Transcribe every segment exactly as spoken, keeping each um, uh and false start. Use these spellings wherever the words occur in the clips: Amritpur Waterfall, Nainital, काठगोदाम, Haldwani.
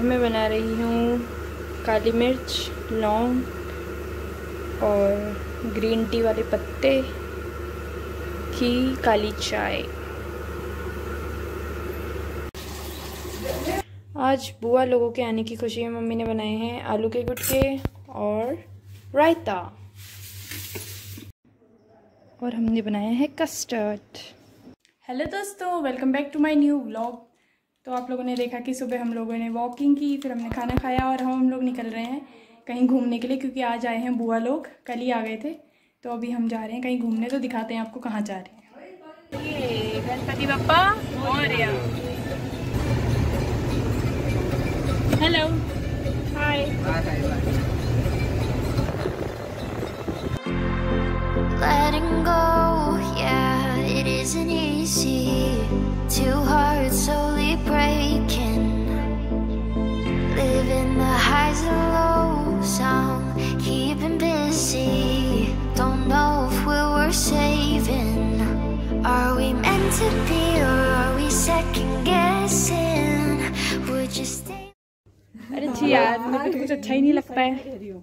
अब मैं बना रही हूँ काली मिर्च, लौंग और ग्रीन टी वाले पत्ते की काली चाय। आज बुआ लोगों के आने की खुशी में मम्मी ने बनाए हैं आलू के गुटके और रायता, और हमने बनाया है कस्टर्ड। हेलो दोस्तों, welcome back to my new vlog. तो आप लोगों ने देखा कि सुबह हम लोगों ने वॉकिंग की, फिर हमने खाना खाया और हम हम लोग निकल रहे हैं कहीं घूमने के लिए, क्योंकि आज आए हैं बुआ लोग, कल ही आ गए थे। तो अभी हम जा रहे हैं कहीं घूमने, तो दिखाते हैं आपको कहाँ जा रहे हैं। ये Ganpati Bappa Morya. Hello, hi. Letting go, yeah, it isn't easy. Two hearts slowly breaking. Living the highs and lows, I'm keeping busy. Don't know if we're worth saving. Are we meant to be, or are we second guessing? We're just. अरे जी यार, मुझे कुछ अच्छा ही नहीं लगता है।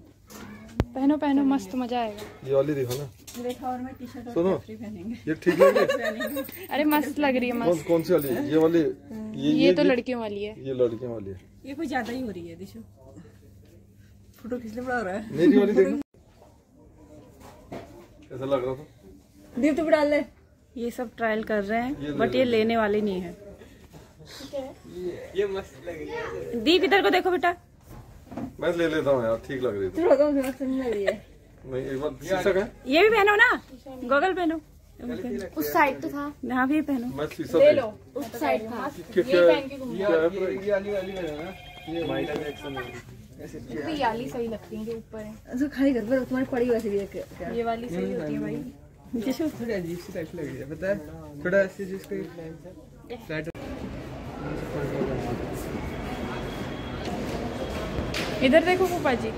पहनो पहनो, मस्त मजा आएगा। ये वाली देखो ना, देखो। और मैं टी-शर्ट और टोपी पहनेंगे। ये ठीक है। अरे मस्त लग रही है, मस्त। कौन सी वाली है? ये वाली। ये, ये तो लड़कियों वाली है। ये लड़कियों वाली है। ये कुछ ज्यादा ही हो रही है। दिशो फोटो खींचने बड़ा हो रहा है। मेरी वाली देखो, कैसा लग रहा था। दीप तो डाल ले। ये सब ट्रायल कर रहे हैं, बट ये लेने वाले नहीं है। ये मस्त लग रही है। दीप इधर को देखो बेटा। मैं ले लेता हूँ यार, ठीक लग रही थी। नहीं, एक बार ये भी पहनो ना, गॉगल पहनो। उस साइड तो था। हाँ भी पहनो, ले लो। उस साइड था। ये पहन के घूमो। ये वाली वाली है ना, माइला में एक्शन है। ये वाली सही लगती है, ऊपर है जो खाली घर पर तुम्हारी पड़ी वैसे भी है। ये वाली सही होती है भाई। जैसे थोड़ी अजीब सी टाइप लग रही है, पता है। थोड़ा ऐसे जिसको इधर देखो। फूफा जी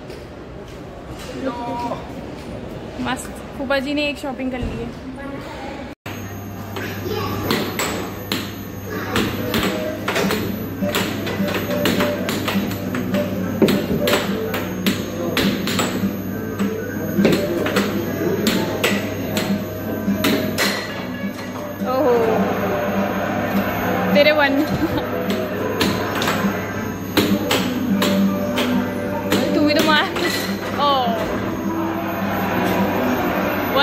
मस्त। फूफा जी ने एक शॉपिंग कर ली है। ओहो, तेरे one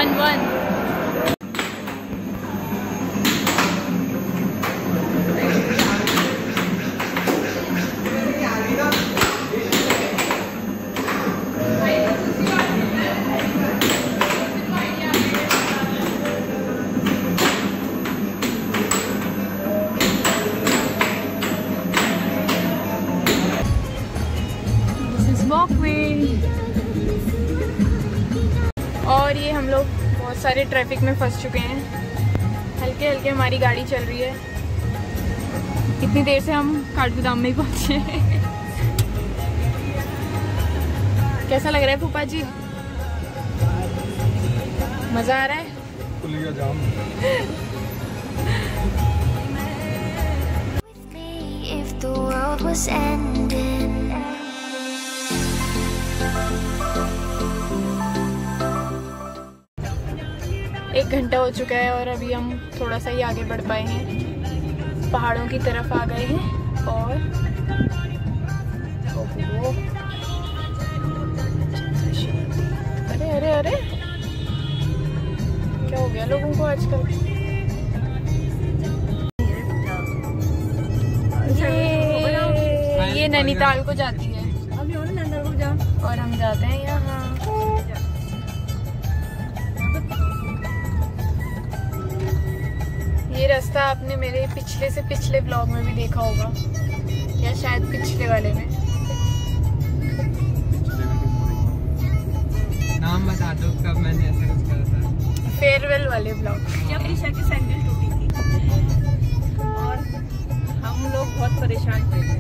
one one this is walkway. और ये हम लोग बहुत सारे ट्रैफिक में फंस चुके हैं। हल्के हल्के हमारी गाड़ी चल रही है। इतनी देर से हम काठगोदाम में ही पहुँचे। कैसा लग रहा है फूफा जी? मज़ा आ रहा है? पुलिया जाम। एक घंटा हो चुका है और अभी हम थोड़ा सा ही आगे बढ़ पाए हैं, पहाड़ों की तरफ आ गए हैं। और अरे अरे अरे, क्या हो गया लोगों को आजकल। ये ये नैनीताल को जाती है और हम जाते हैं यहाँ। ये रास्ता आपने मेरे पिछले से पिछले ब्लॉग में भी देखा होगा, या शायद पिछले वाले में। नाम बता दो कब मैंने ऐसा कुछ करा था। फेयरवेल वाले ब्लॉग, जब ईशा की सैंडल टूटी थी और हम लोग बहुत परेशान थे।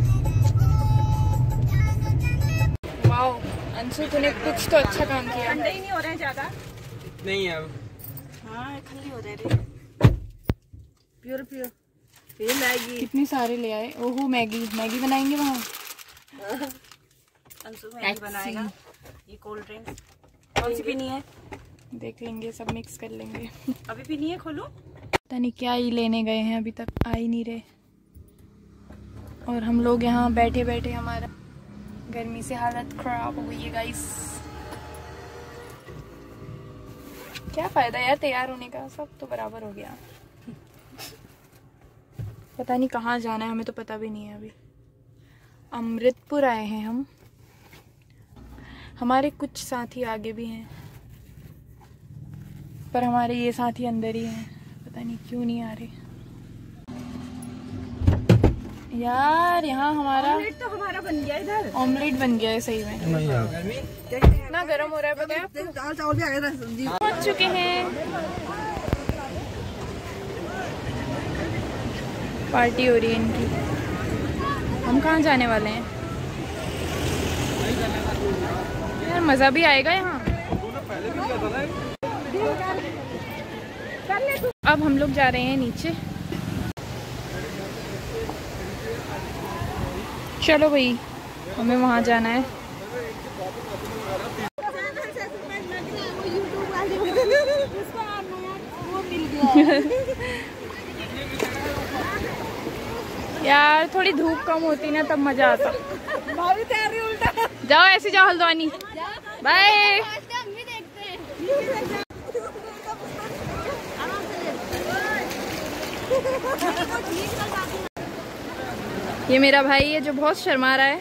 वाओ अंशु, तूने कुछ तो अच्छा काम किया। ठंडा ही नहीं हो रहा है ज्यादा। नहीं अब हाँ खली हो रहे। प्योर प्योर ये मैगी। कितनी सारे ले आए। ओहो मैगी मैगी बनाएंगे वहाँ। अंशु मैगी बनाएगा। ये कोल्ड ड्रिंक्स कौन सी पीनी है देख लेंगे, सब मिक्स कर लेंगे। अभी पीनी है, खोलो। पता नहीं क्या ही लेने गए हैं, अभी तक आ ही नहीं रहे। और हम लोग यहाँ बैठे बैठे, हमारा गर्मी से हालत खराब हो गई है गाइस। क्या फायदा यार तैयार होने का, सब तो बराबर हो गया। पता नहीं कहाँ जाना है, हमें तो पता भी नहीं है। अभी अमृतपुर आए हैं हम, हमारे कुछ साथी आगे भी हैं पर हमारे ये साथी अंदर ही हैं, पता नहीं क्यों नहीं आ रहे यार। यहाँ हमारा ऑमलेट तो हमारा बन गया, इधर ऑमलेट बन गया है सही में। नहीं यार इतना गर्म हो रहा है, पता है आपको। दाल चावल भी आ गया था। पहुंच चुके हैं, पार्टी हो रही है इनकी। हम कहाँ जाने वाले हैं यार, मज़ा भी आएगा यहाँ। अब हम लोग जा रहे हैं नीचे। चलो भाई, हमें वहाँ जाना है। यार थोड़ी धूप कम होती ना तब मजा आता। जाओ ऐसे जाओ हल्द्वानी, बाय। ये मेरा भाई है जो बहुत शर्मा रहा है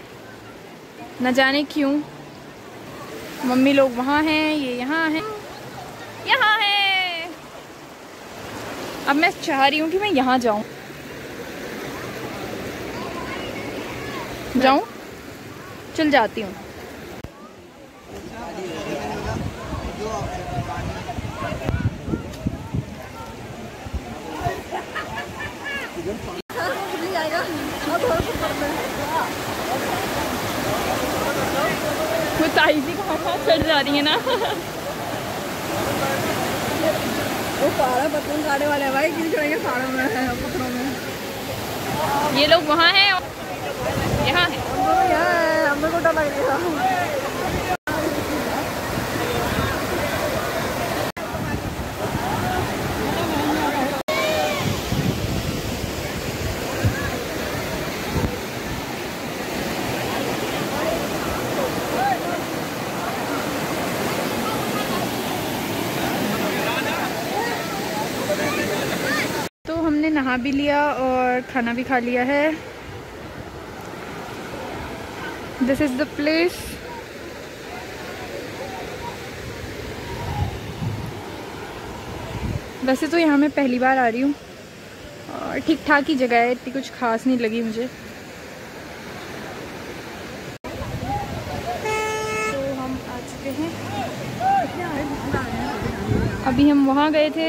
न जाने क्यों। मम्मी लोग वहाँ हैं, ये यहाँ हैं, यहाँ हैं। अब मैं चाह रही हूँ कि मैं यहाँ जाऊँ। जाऊं? चल जाती हूँ। वो ताई जी कहाँ चढ़ जा रही है ना। वो पारा पत्थर काटे वाले भाई क्यों चढ़ेंगे पहाड़ों में, पत्थरों में। ये लोग वहाँ हैं, यहाँ है। तो हमने नहा भी लिया और खाना भी खा लिया है। This is the place. वैसे तो यहाँ मैं पहली बार आ रही हूँ और ठीक ठाक ही जगह है, इतनी कुछ खास नहीं लगी मुझे। तो हम आ चुके हैं, अभी हम वहाँ गए थे।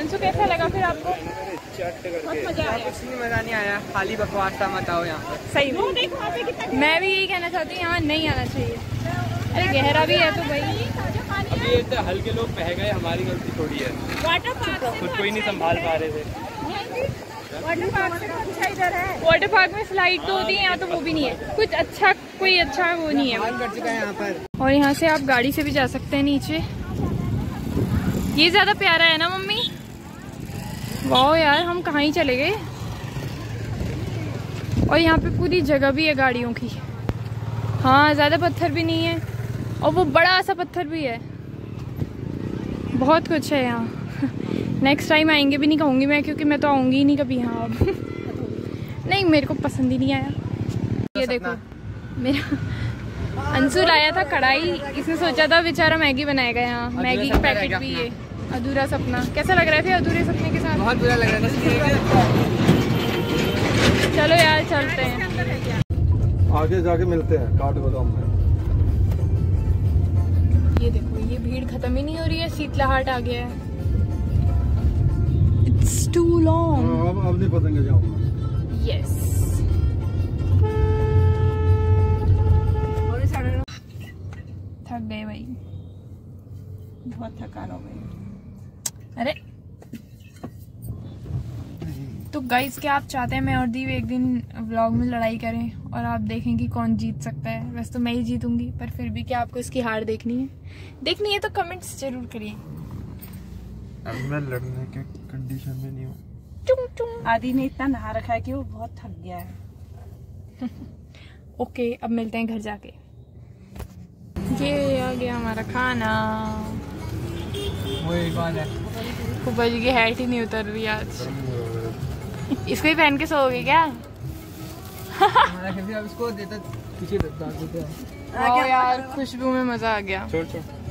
अंशु कैसा लगा फिर आपको? बहुत मजा आया। कुछ नहीं, मजा नहीं आया, खाली बकवास था। मत आओ यहाँ, सही में। तो मैं भी यही कहना चाहती हूँ, यहाँ नहीं आना चाहिए। अरे गहरा भी है तो भाई। ये हल्के लोग बह गए, हमारी गलती थोड़ी है। वाटर पार्क खुद को ही नहीं संभाल पा रहे थे। वाटर पार्क से अच्छा इधर है। वाटर पार्क में स्लाइड तो होती है, यहाँ तो वो भी नहीं है। कुछ अच्छा, कोई अच्छा वो नहीं है यहाँ पर। और यहाँ से आप गाड़ी से भी जा सकते हैं नीचे। ये ज्यादा प्यारा है ना मम्मी। वाओ यार, हम कहाँ ही चले गए। और यहाँ पे पूरी जगह भी है गाड़ियों की। हाँ, ज़्यादा पत्थर भी नहीं है और वो बड़ा सा पत्थर भी है। बहुत कुछ है यहाँ। नेक्स्ट टाइम आएंगे भी नहीं कहूँगी मैं, क्योंकि मैं तो आऊँगी ही नहीं कभी यहाँ अब। नहीं, मेरे को पसंद ही नहीं आया। ये देखो, मेरा अंशु लाया था कढ़ाई। इसने सोचा था बेचारा मैगी बनाएगा यहाँ, मैगी का पैकेट भी है। अधूरा सपना। कैसा लग रहा है फिर अधूरे सपने के साथ? बहुत बुरा लग रहा था। चलो यार चलते हैं, आगे जाके मिलते हैं काठगोदाम में। ये देखो, ये भीड़ खत्म ही नहीं हो रही है। शीतलाहाट आ गया है। It's too long. अब अब नहीं पतंगे जाऊंगा। यस। थक गए भाई, बहुत थकान हो गई। अरे तो गाइस क्या आप चाहते हैं मैं और दीव एक दिन व्लॉग में लड़ाई करें और आप देखें कि कौन जीत सकता है? वैसे तो मैं ही जीतूंगी, पर फिर भी क्या आपको इसकी हार देखनी है? देखनी है तो कमेंट्स जरूर करिए। अब मैं लड़ने के कंडीशन में नहीं हूँ। आदि ने इतना नहा रखा है कि वो बहुत थक गया है। ओके अब मिलते हैं घर जाके। ये आ गया हमारा खाना। ऊपर जी की हैट ही नहीं उतर रही आज। इसको ही पहन के सोओगे क्या? इसको देता, देता, देता। यार खुशबू में मजा आ गया। छोड़ छोड़।